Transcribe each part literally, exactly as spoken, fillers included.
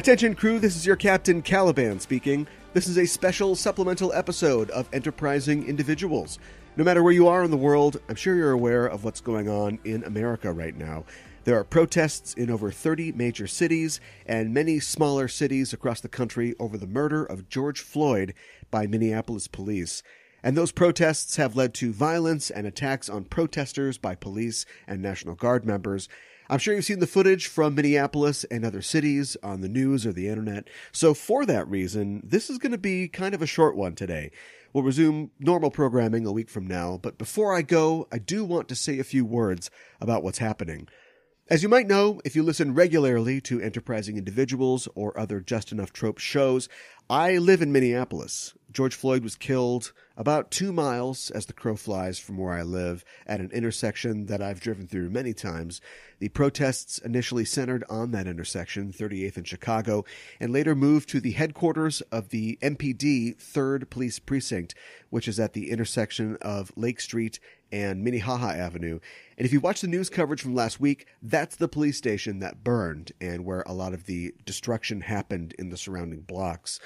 Attention crew, this is your Captain Caliban speaking. This is a special supplemental episode of Enterprising Individuals. No matter where you are in the world, I'm sure you're aware of what's going on in America right now. There are protests in over thirty major cities and many smaller cities across the country over the murder of George Floyd by Minneapolis police. And those protests have led to violence and attacks on protesters by police and National Guard members. I'm sure you've seen the footage from Minneapolis and other cities on the news or the internet. So for that reason, this is going to be kind of a short one today. We'll resume normal programming a week from now. But before I go, I do want to say a few words about what's happening. As you might know, if you listen regularly to Enterprising Individuals or other Just Enough Trope shows, I live in Minneapolis. George Floyd was killed about two miles as the crow flies from where I live at an intersection that I've driven through many times. The protests initially centered on that intersection, thirty-eighth and Chicago, and later moved to the headquarters of the M P D third Police Precinct, which is at the intersection of Lake Street and Minnehaha Avenue. And if you watch the news coverage from last week, that's the police station that burned and where a lot of the destruction happened in the surrounding blocks.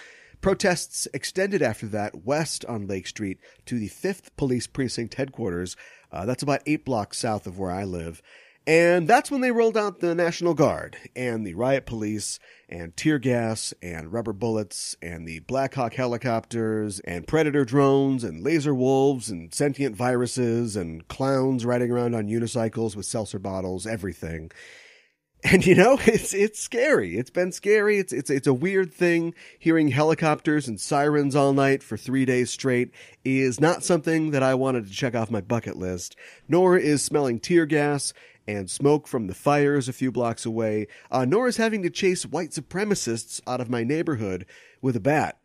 Protests extended after that west on Lake Street to the fifth Police Precinct headquarters. Uh, that's about eight blocks south of where I live. And that's when they rolled out the National Guard and the riot police and tear gas and rubber bullets and the Black Hawk helicopters and predator drones and laser wolves and sentient viruses and clowns riding around on unicycles with seltzer bottles, everything. And, you know, it's it's scary. It's been scary. It's it's it's a weird thing. Hearing helicopters and sirens all night for three days straight is not something that I wanted to check off my bucket list, nor is smelling tear gas and smoke from the fires a few blocks away, uh, nor is having to chase white supremacists out of my neighborhood with a bat.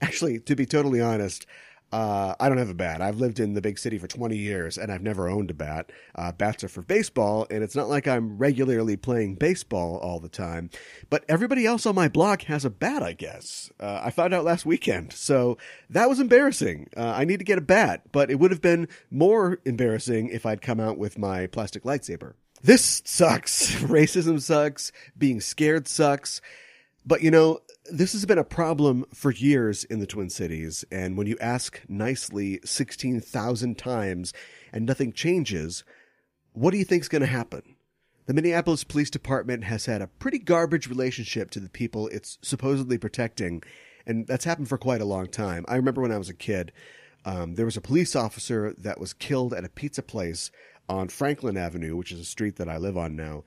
Actually, to be totally honest, uh, I don't have a bat. I've lived in the big city for twenty years, and I've never owned a bat. Uh, bats are for baseball, and it's not like I'm regularly playing baseball all the time. But everybody else on my block has a bat, I guess. Uh, I found out last weekend, so that was embarrassing. Uh, I need to get a bat, but it would have been more embarrassing if I'd come out with my plastic lightsaber. This sucks. Racism sucks. Being scared sucks. But, you know, this has been a problem for years in the Twin Cities, and when you ask nicely sixteen thousand times and nothing changes, what do you think's going to happen? The Minneapolis Police Department has had a pretty garbage relationship to the people it's supposedly protecting, and that's happened for quite a long time. I remember when I was a kid, um, there was a police officer that was killed at a pizza place on Franklin Avenue, which is a street that I live on now,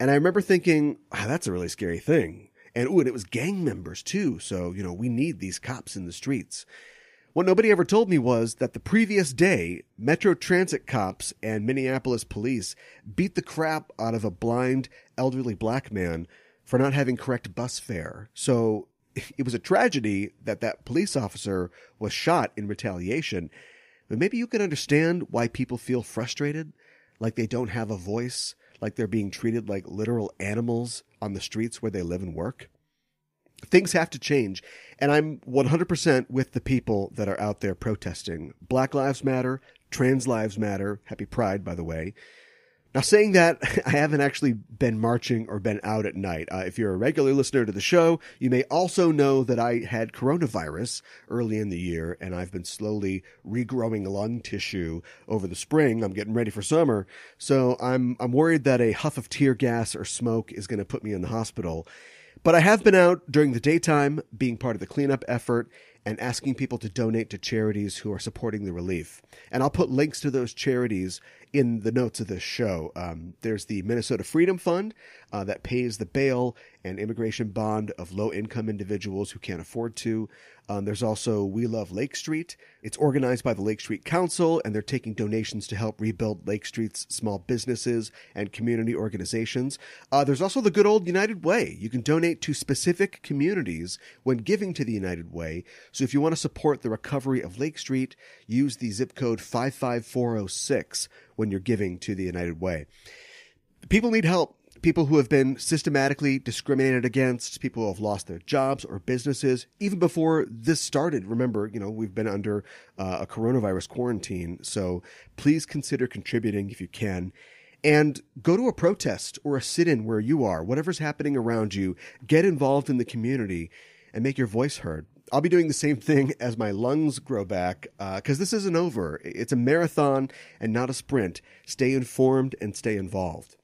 and I remember thinking, oh, that's a really scary thing. And, ooh, and it was gang members, too. So, you know, we need these cops in the streets. What nobody ever told me was that the previous day, Metro Transit cops and Minneapolis police beat the crap out of a blind elderly black man for not having correct bus fare. So it was a tragedy that that police officer was shot in retaliation. But maybe you can understand why people feel frustrated, like they don't have a voice, like they're being treated like literal animals on the streets where they live and work. Things have to change, and I'm one hundred percent with the people that are out there protesting. Black lives matter, trans lives matter. Happy Pride, by the way. Now, saying that, I haven't actually been marching or been out at night. Uh, if you're a regular listener to the show, you may also know that I had coronavirus early in the year, and I've been slowly regrowing lung tissue over the spring. I'm getting ready for summer, so I'm I'm worried that a huff of tear gas or smoke is going to put me in the hospital. But I have been out during the daytime, being part of the cleanup effort, and asking people to donate to charities who are supporting the relief. And I'll put links to those charities in the notes of this show. Um, there's the Minnesota Freedom Fund uh, that pays the bail and immigration bond of low-income individuals who can't afford to. Um, there's also We Love Lake Street. It's organized by the Lake Street Council, and they're taking donations to help rebuild Lake Street's small businesses and community organizations. Uh, there's also the good old United Way. You can donate to specific communities when giving to the United Way. So if you want to support the recovery of Lake Street, use the zip code five five four oh six when you're giving to the United Way. People need help. People who have been systematically discriminated against, people who have lost their jobs or businesses, even before this started. Remember, you know, we've been under uh, a coronavirus quarantine, so please consider contributing if you can. and go to a protest or a sit-in where you are, whatever's happening around you. Get involved in the community and make your voice heard. I'll be doing the same thing as my lungs grow back, because uh, this isn't over. It's a marathon and not a sprint. Stay informed and stay involved.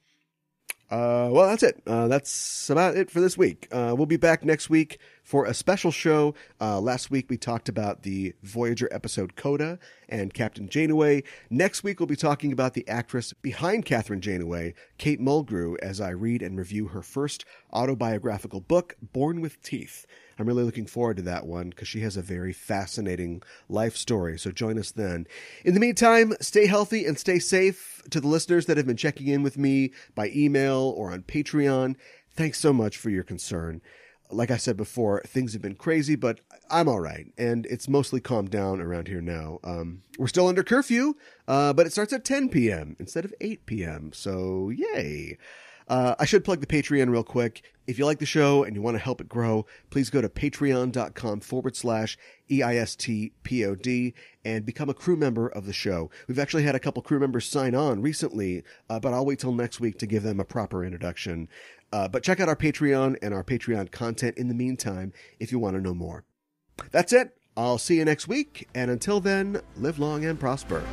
Uh, well, that's it. Uh, that's about it for this week. Uh, we'll be back next week for a special show. Uh, last week, we talked about the Voyager episode Coda and Captain Janeway. Next week, we'll be talking about the actress behind Catherine Janeway, Kate Mulgrew, as I read and review her first autobiographical book, Born with Teeth. I'm really looking forward to that one because she has a very fascinating life story. So join us then. In the meantime, stay healthy and stay safe. To the listeners that have been checking in with me by email or on Patreon, thanks so much for your concern. Like I said before, things have been crazy, but I'm all right. And it's mostly calmed down around here now. Um, we're still under curfew, uh, but it starts at ten p.m. instead of eight p.m. So yay. Uh, I should plug the Patreon real quick. If you like the show and you want to help it grow, please go to patreon.com forward slash E I S T P O D and become a crew member of the show. We've actually had a couple crew members sign on recently, uh, but I'll wait till next week to give them a proper introduction. Uh, but check out our Patreon and our Patreon content in the meantime if you want to know more. That's it. I'll see you next week. And until then, live long and prosper.